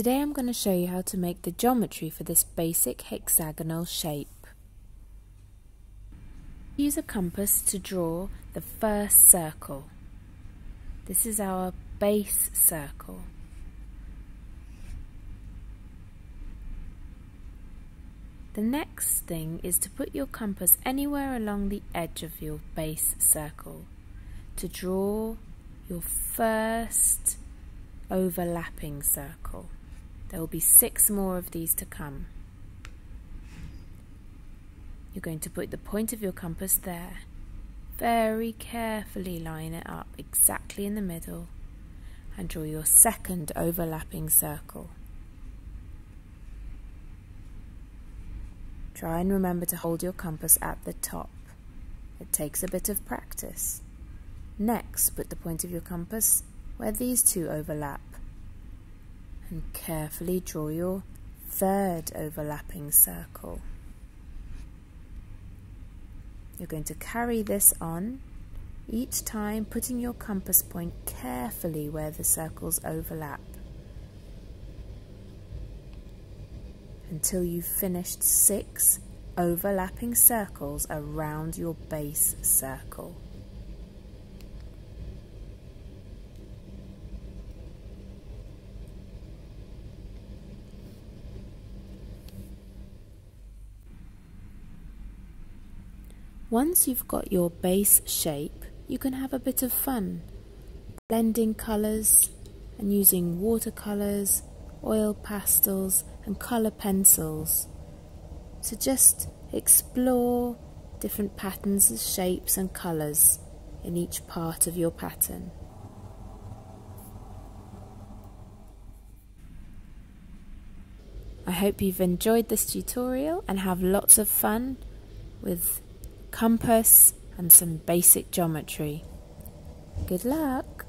Today I'm going to show you how to make the geometry for this basic hexagonal shape. Use a compass to draw the first circle. This is our base circle. The next thing is to put your compass anywhere along the edge of your base circle to draw your first overlapping circle. There will be 6 more of these to come. You're going to put the point of your compass there. Very carefully line it up exactly in the middle and draw your second overlapping circle. Try and remember to hold your compass at the top. It takes a bit of practice. Next, put the point of your compass where these two overlap and carefully draw your third overlapping circle. You're going to carry this on, each time putting your compass point carefully where the circles overlap until you've finished 6 overlapping circles around your base circle. Once you've got your base shape, you can have a bit of fun blending colours and using watercolours, oil pastels and colour pencils to just explore different patterns, shapes and colours in each part of your pattern. I hope you've enjoyed this tutorial and have lots of fun with compass and some basic geometry. Good luck!